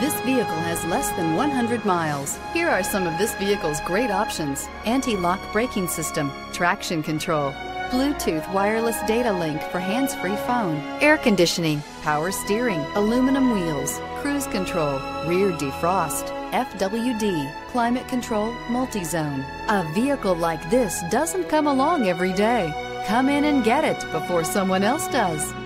This vehicle has less than 100 miles. Here are some of this vehicle's great options: anti-lock braking system, traction control, Bluetooth wireless data link for hands-free phone, air conditioning, power steering, aluminum wheels, cruise control, rear defrost, FWD, climate control, multi-zone. A vehicle like this doesn't come along every day. Come in and get it before someone else does.